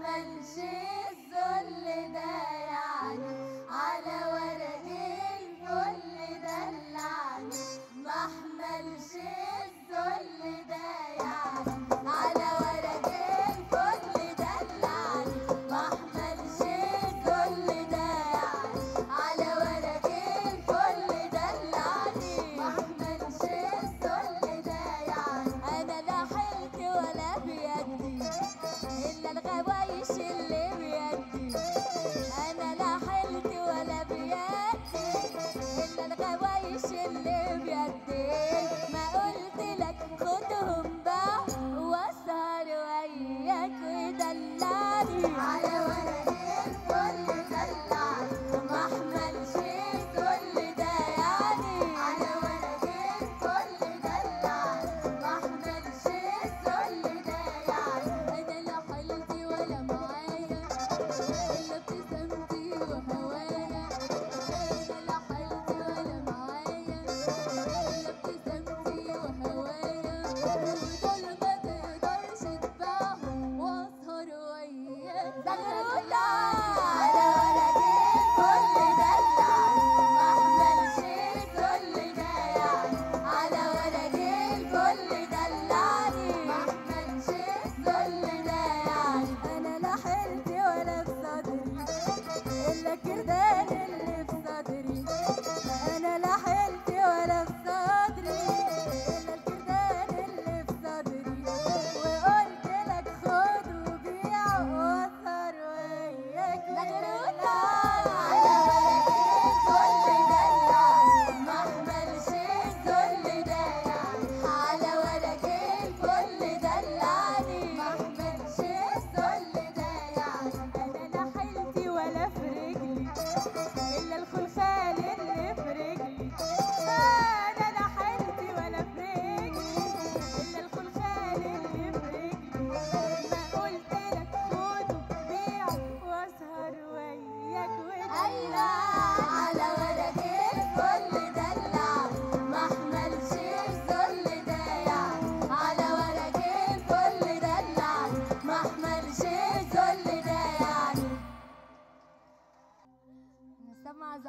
اللي بيدي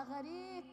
غريت.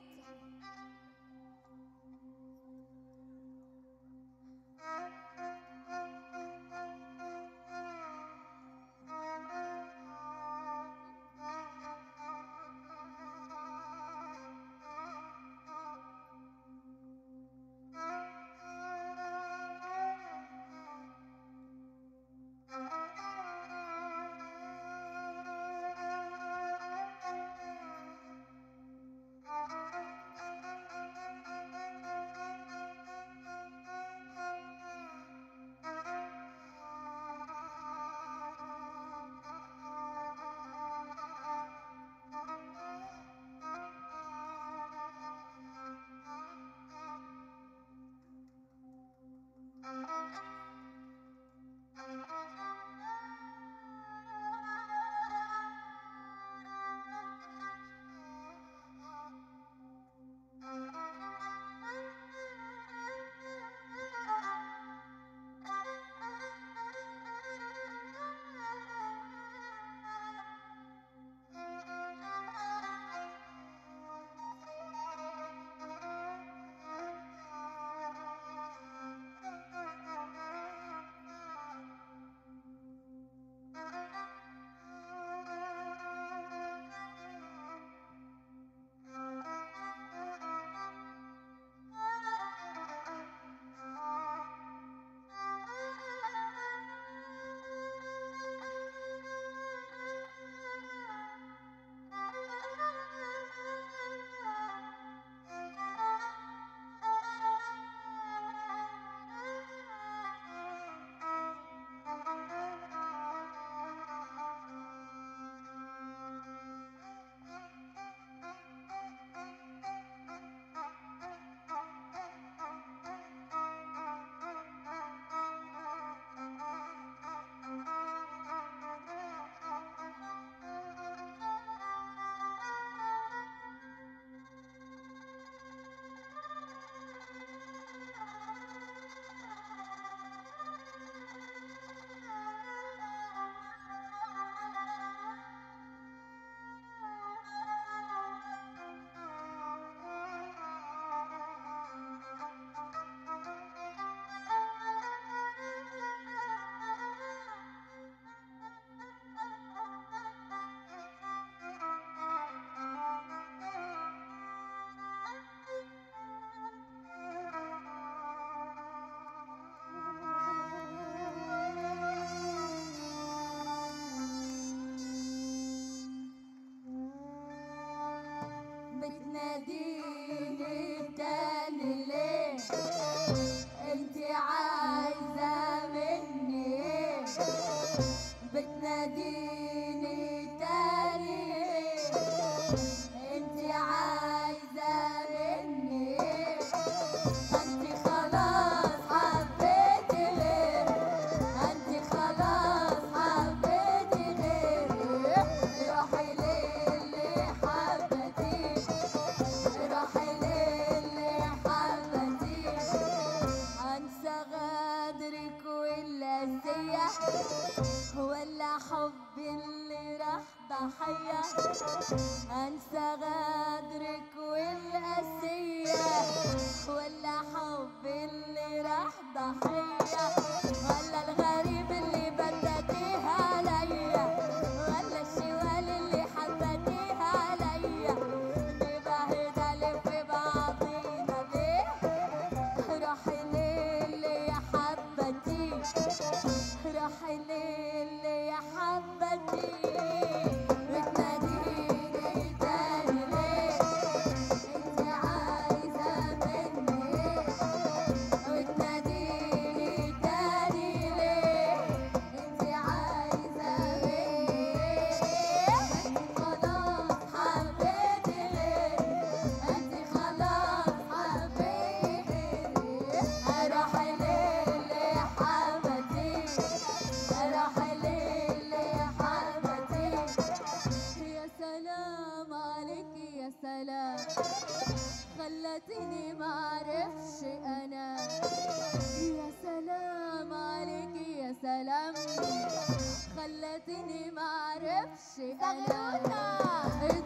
خلتني معرفش أنا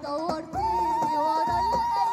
دورتيني ورا القلب.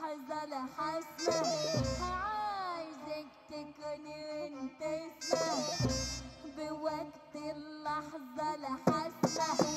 حظل حسنة، عايزك تكوني وانت اسمة بوقت اللحظة لحسنة.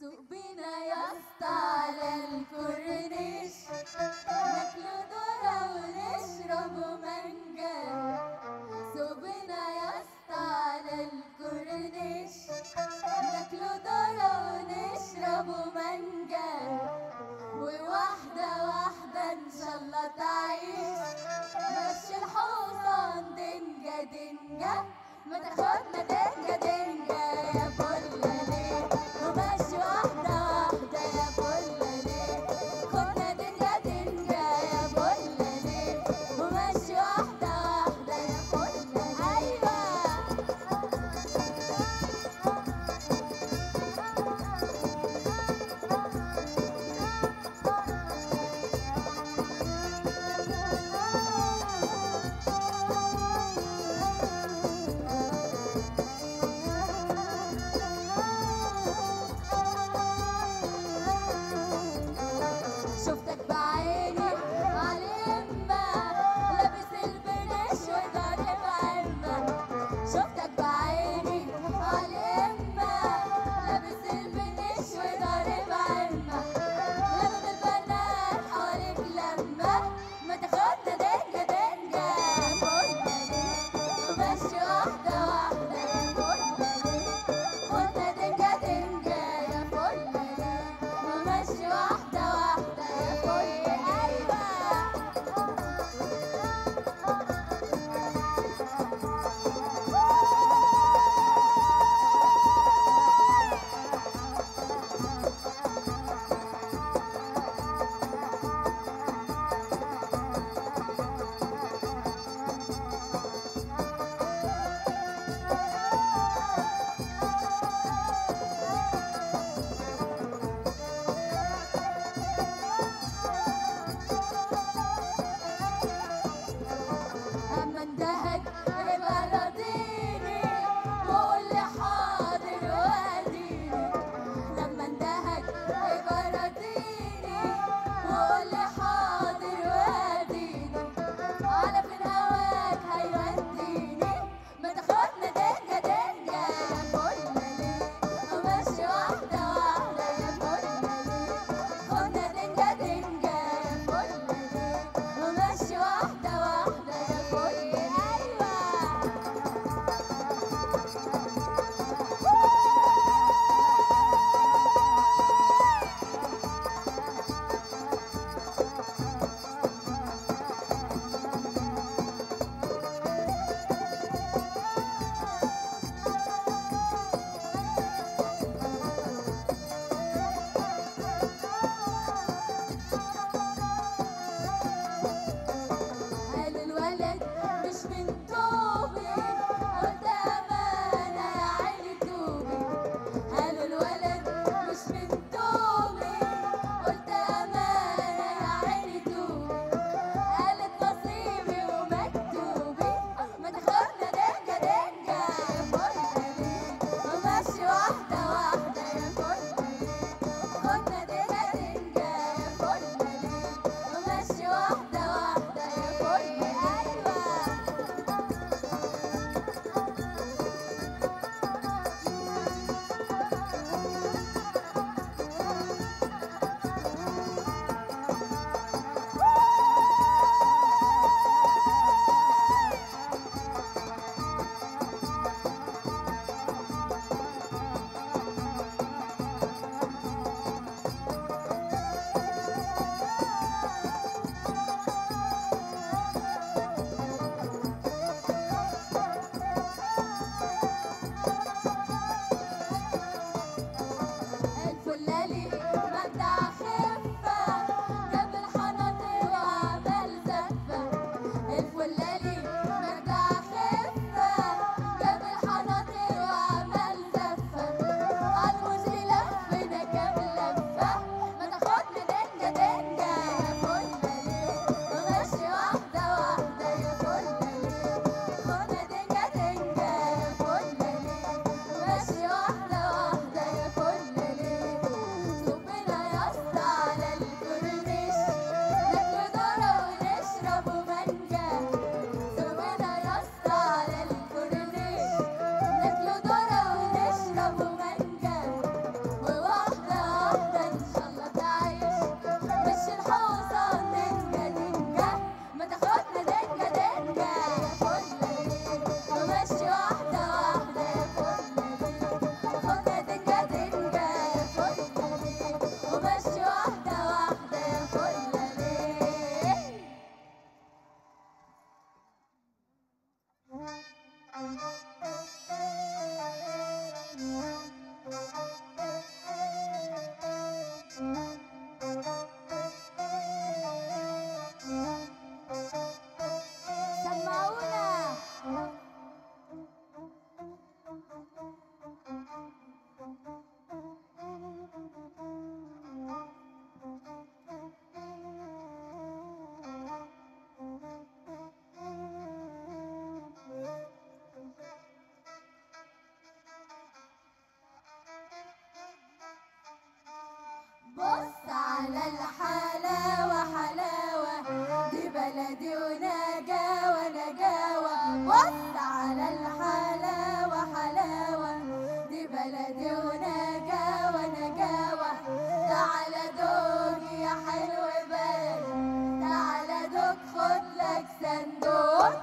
سوق بينا يا اسطى على الكورنيش، ناكلوا ذره ونشربوا مانجا. سوق بينا يا اسطى على الكورنيش، ناكلوا ذره ونشربوا مانجا، وواحده واحده ان شاء الله تعيش. مشي الحصان دنجه دنجه، ما تاخدنا دنجه دنجه يا فل. يا فلة ليه خدنا دنجة دنجة يا بو على الحلاوة حلاوة دي بلدي ونجاوة نجاوة، بص على الحلاوة حلاوة دي بلدي ونجاوة نجاوة. تعال دوق يا حلو بلد، تعال دوق خد لك صندوق.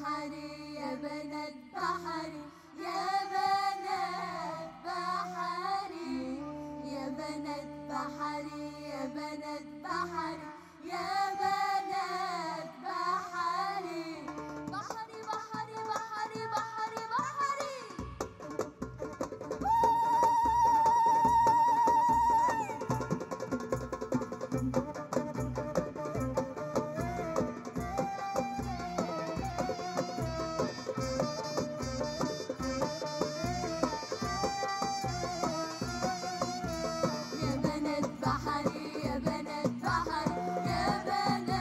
بحر يا بنات بحر يا بنات بحر يا بنات بحر يا بنات بحر يا بنات بحر بحر بحر بحر بحر بحر يا بنات بحر يا بنات بحر يا بنات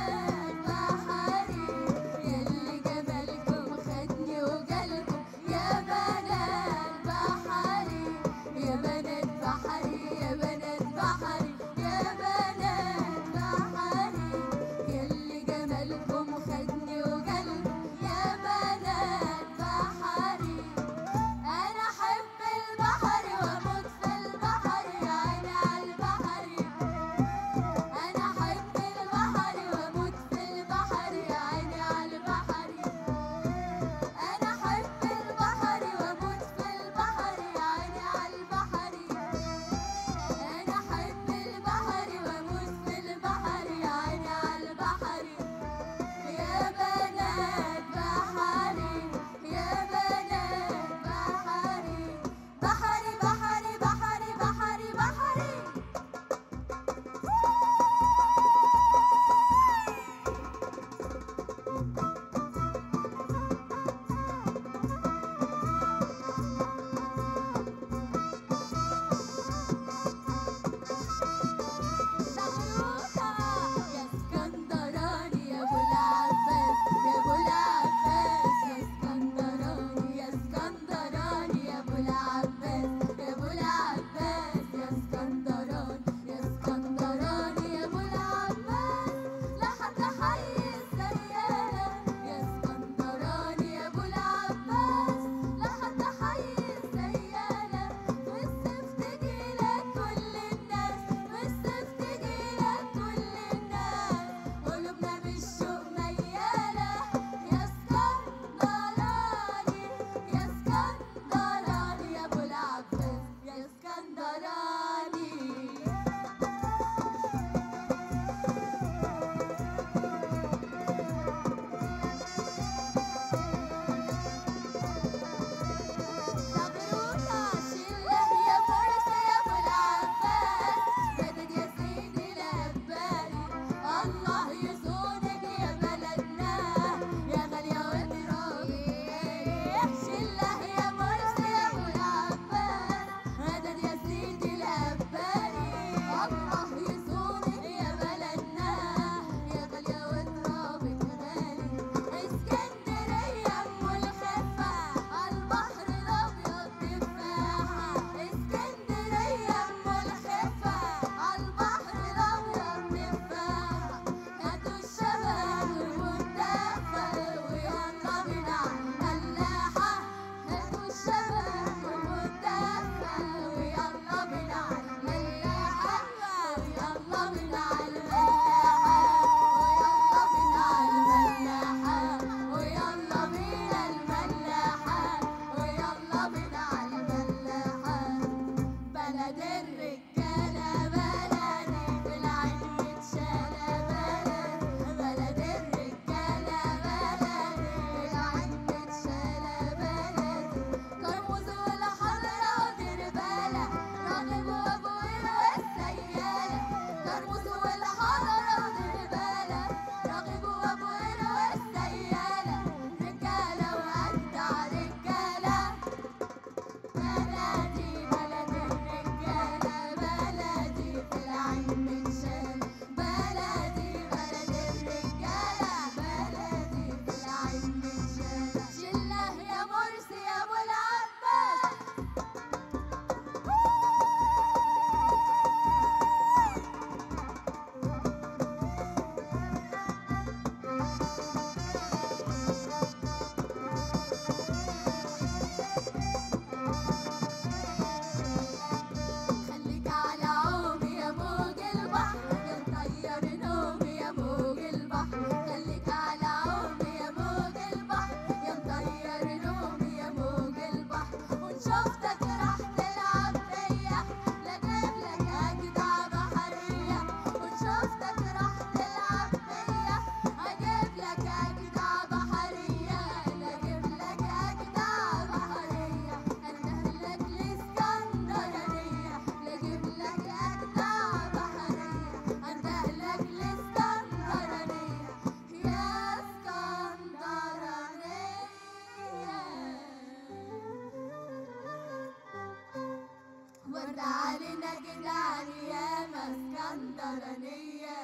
وانت علينا جنان يا اسكندرانية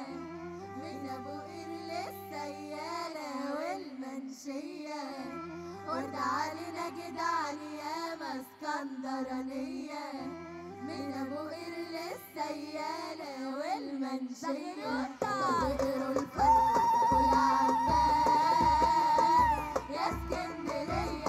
من ابو قير للسيالة والمنشية، وانت علينا جدعان يا اسكندرانية من ابو قير للسيالة والمنشية. طائر الفرح والعباس يا اسكندرية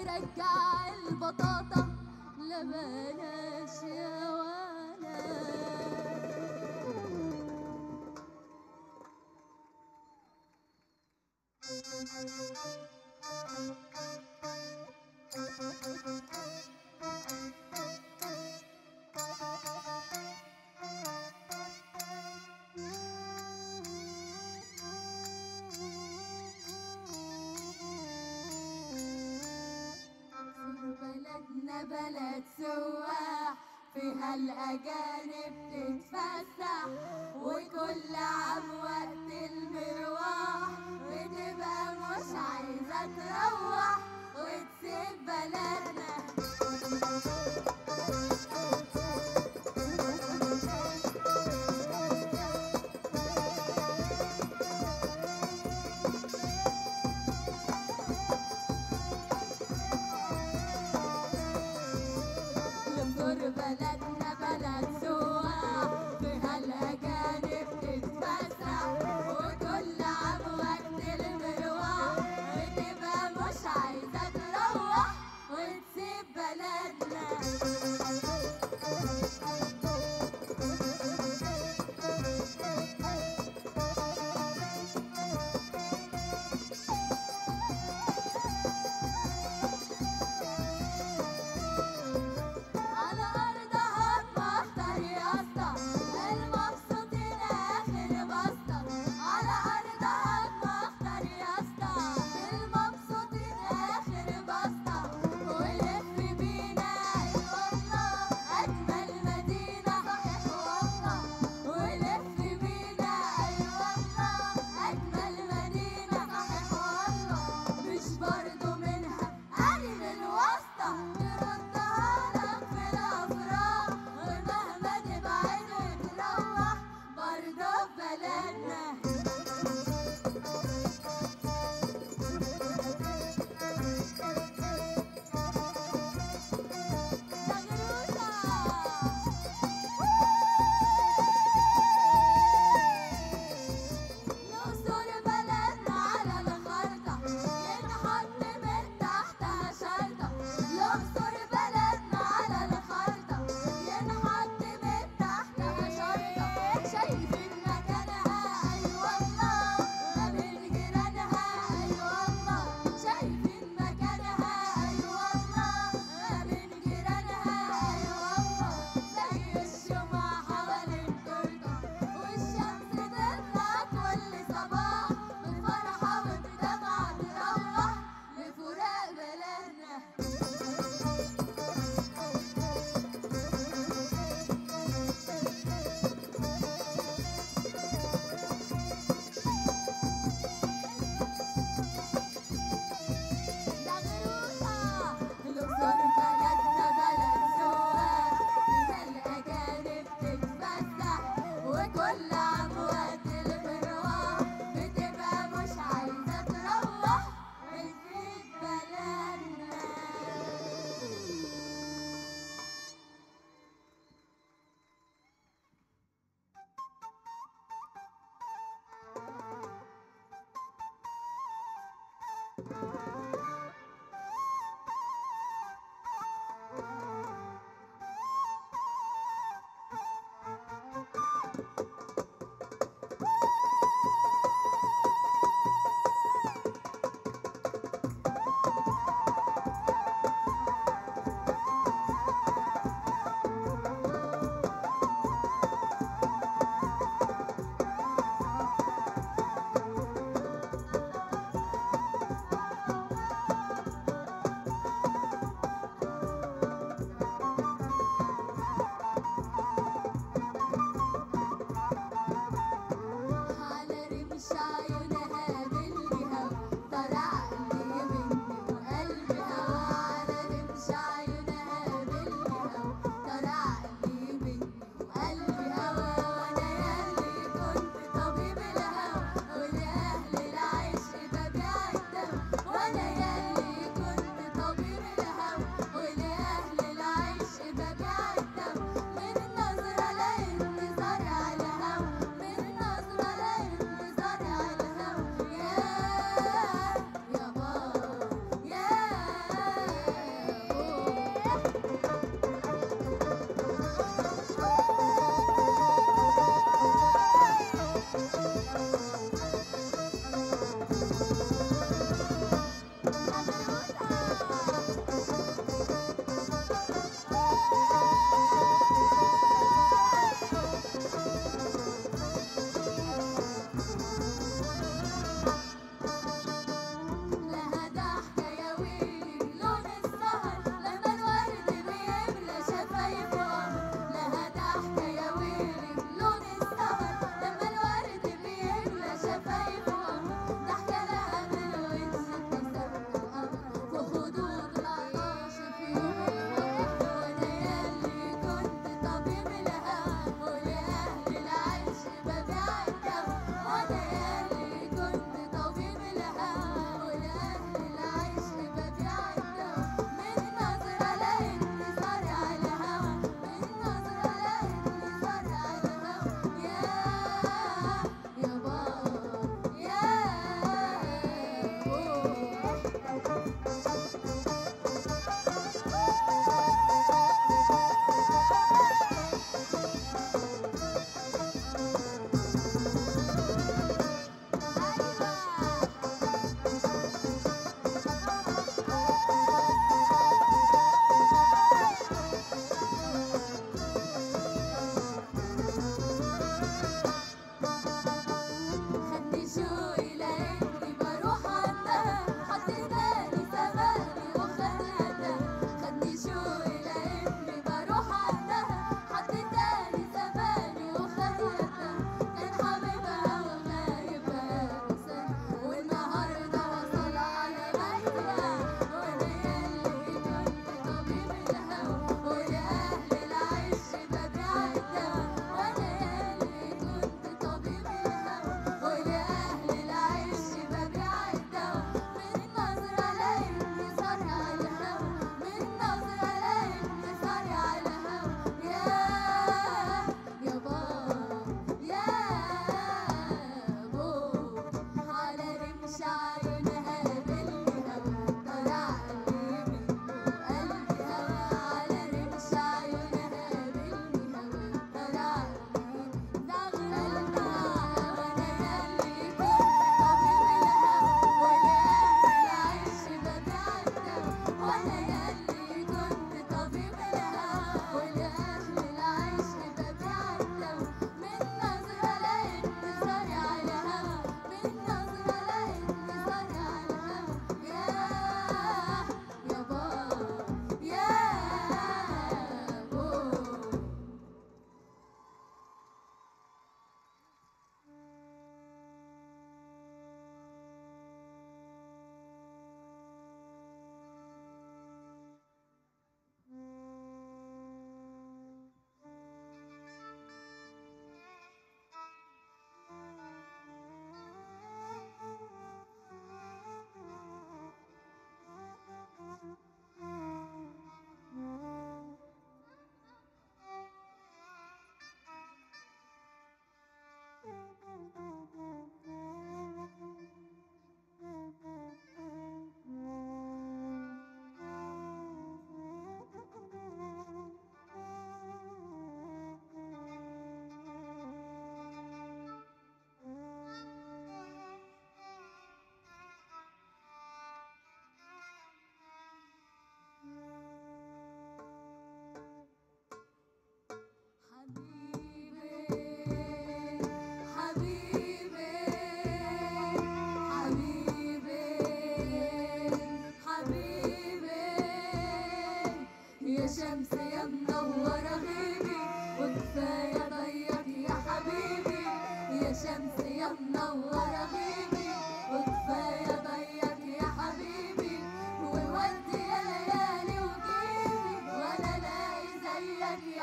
رجع البطاطا لبلاش يا ولد. بلدنا بلد سواح، فيها الأجانب تتفسح، وكل عام وقت المرواح بتبقى مش عايزة تروح وتسيب بلدنا. بلدنا بلد سواح، فيها الأجانب تتفسح، وكل عام وقت المرواح بتبقى مش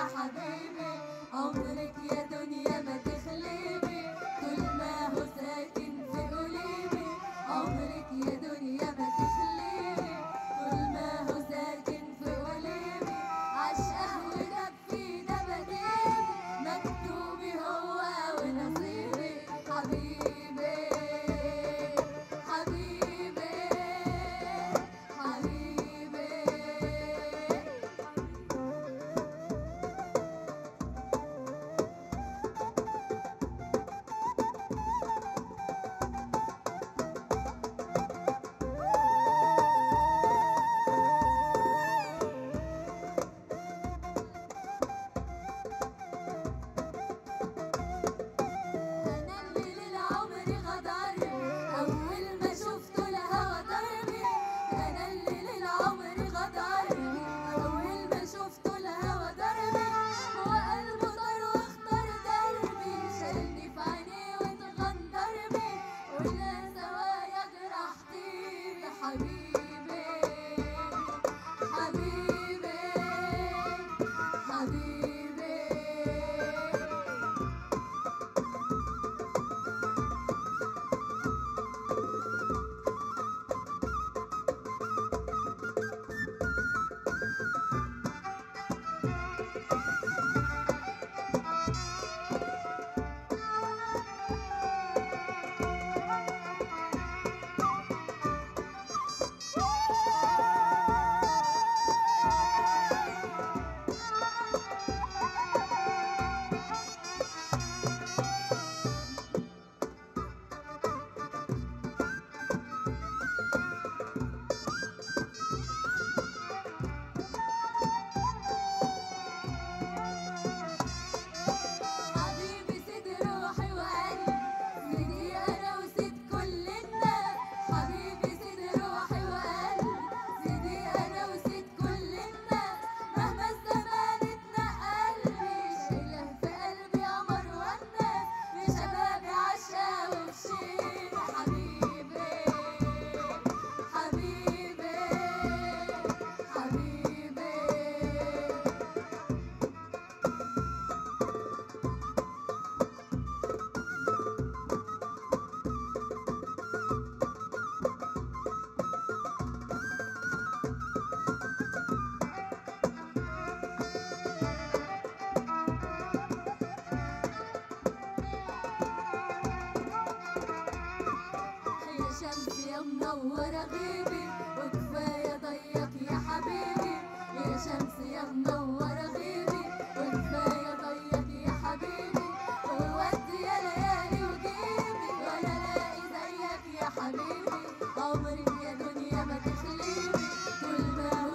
حبيبي عمرك يا دنيا ما تخليني كل ما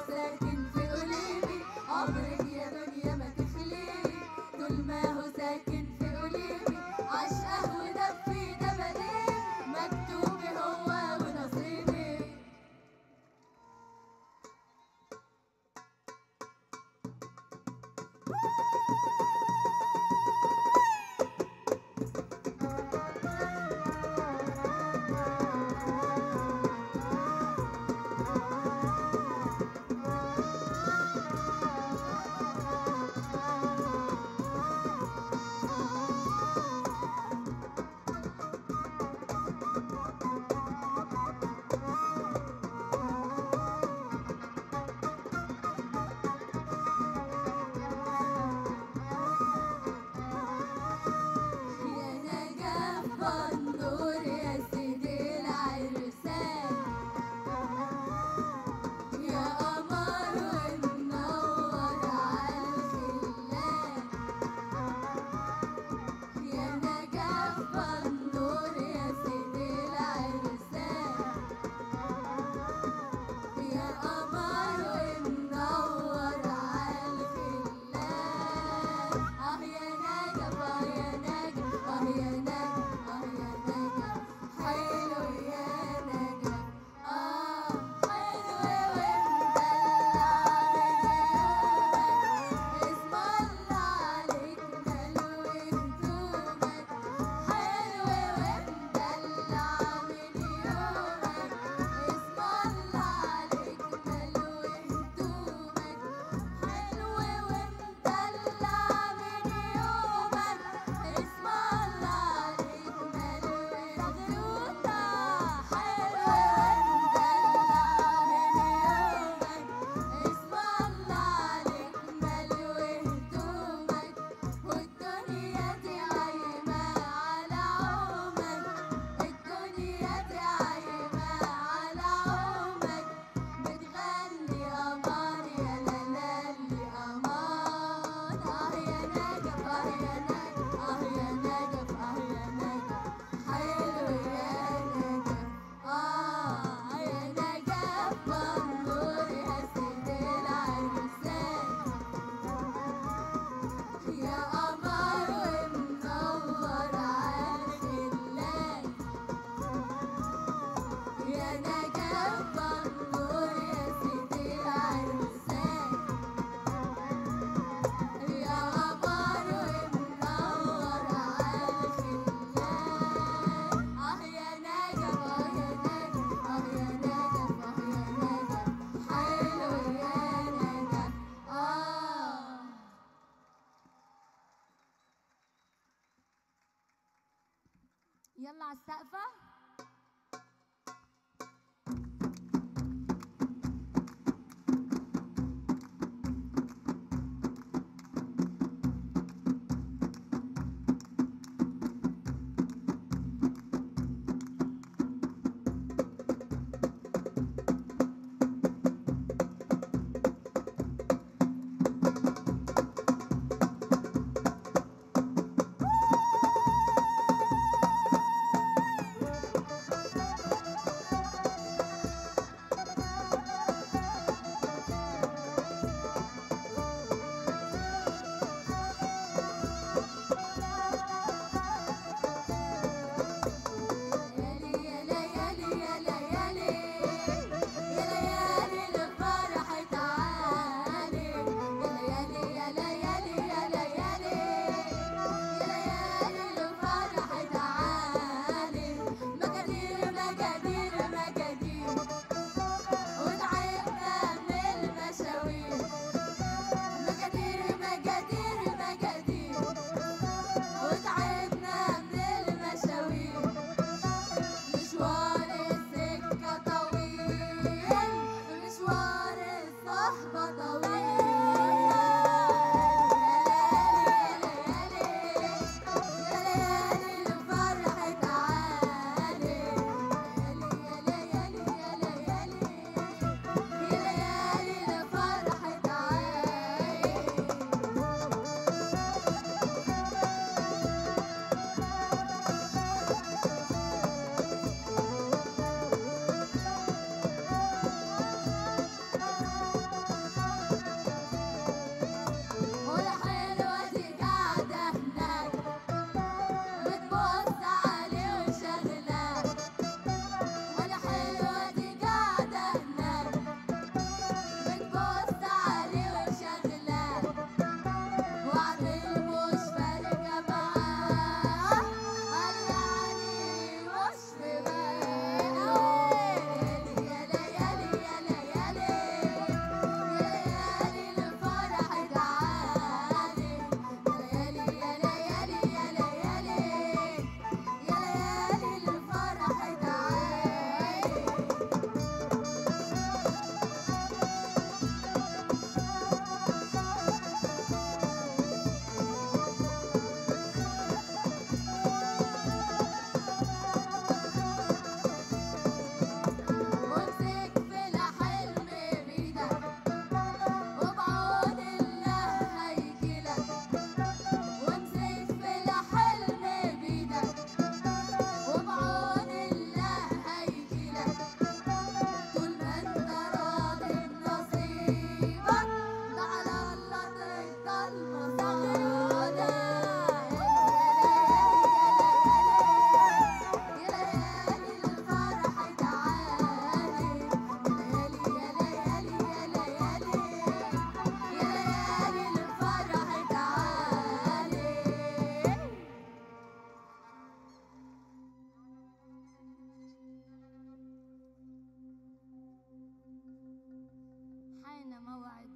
على السقفة.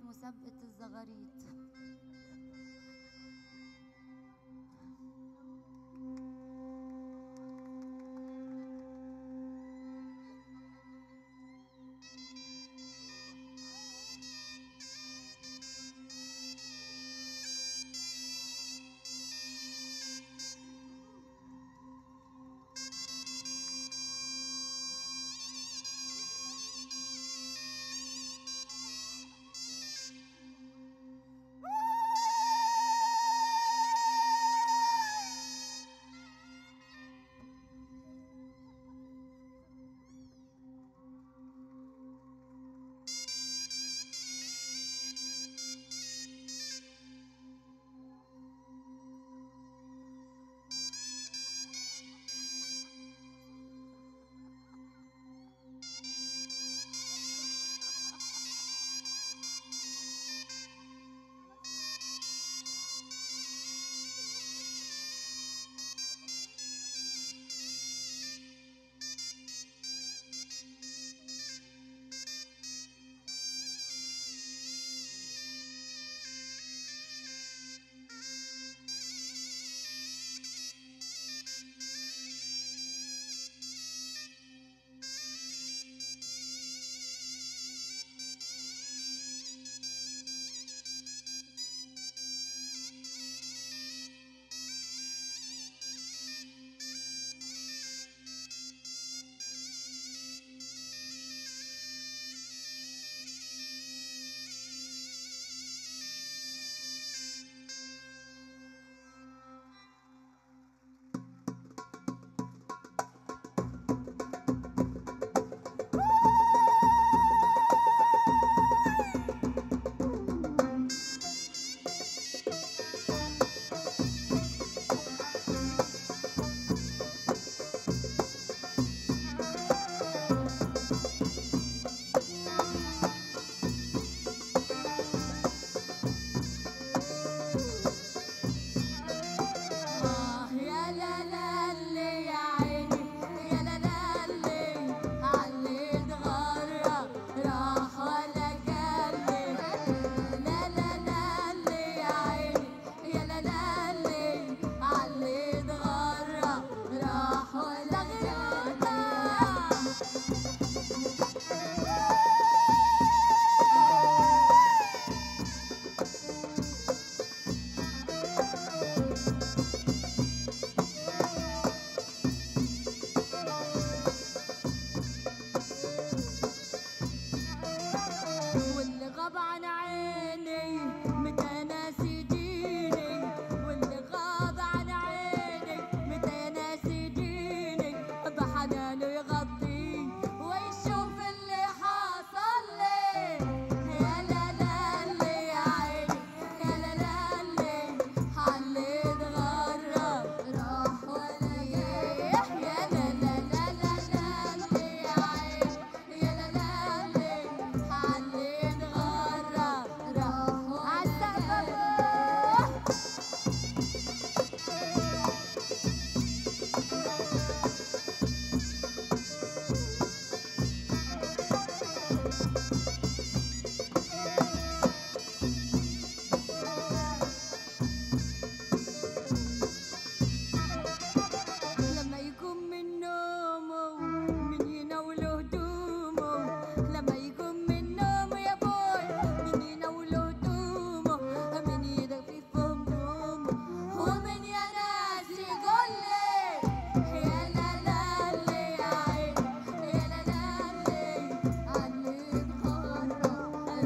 مسابقة الزغاريد.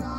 لا